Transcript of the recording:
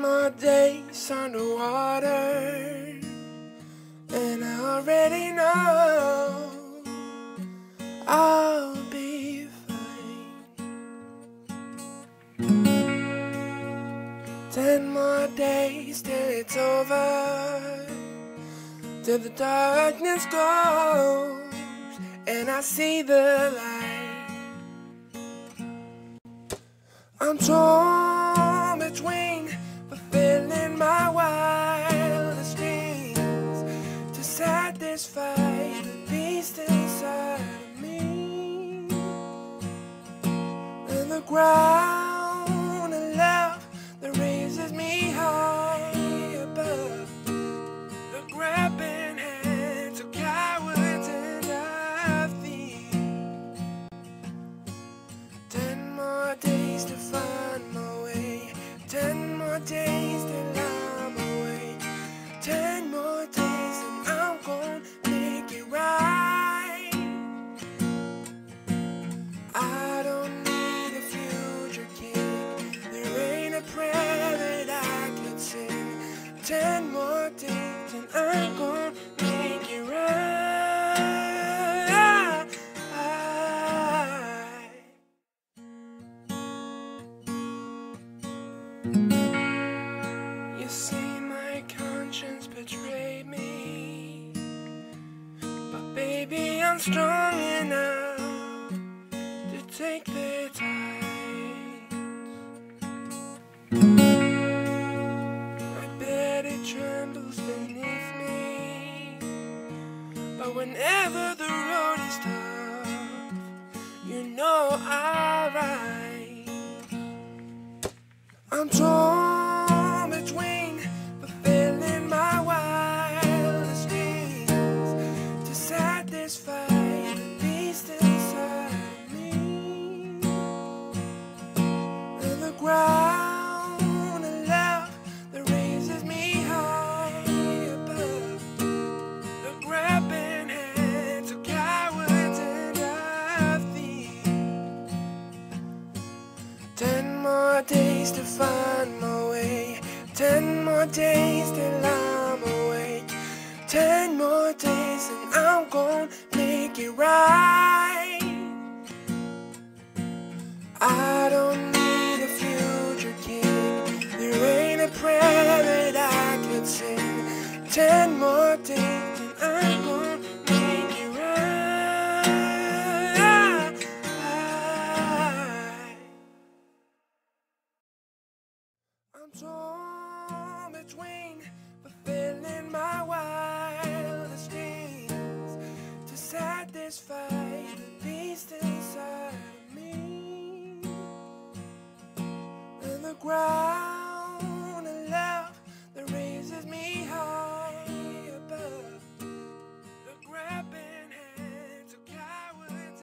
more days underwater, and I already know I'll be fine. 10 more days till it's over, till the darkness goes and I see the light. I'm torn between fulfilling my wildest dreams to satisfy the beast inside of me, and the ground of love that raises me high above the grabbing hands of cowards and of thieves. 10 more days to find my way. 10 more days till I'm awake. 10 more days and I'm gonna make it right. I don't need a future king. There ain't a prayer that I could sing. 10 more days and I'm gonna make it right. You see, my conscience betrayed me, but baby, I'm strong enough to take the tide. I bet it trembles beneath me, but whenever the road is tough, you know I'll ride. I'm torn between fulfilling my wildest dreams to satisfy the beast inside of me, and the ground of love that raises me high above the grabbing hands of cowards and of thieves. 10 more days to find my way. 10 more days till I'm awake. 10 more days and I'm gonna make it right. I don't need a future king. There ain't a prayer that I could sing. 10 more days and I'm gonna make it right. I'm torn between fulfilling my wildest dreams to satisfy the beast inside of me, and the ground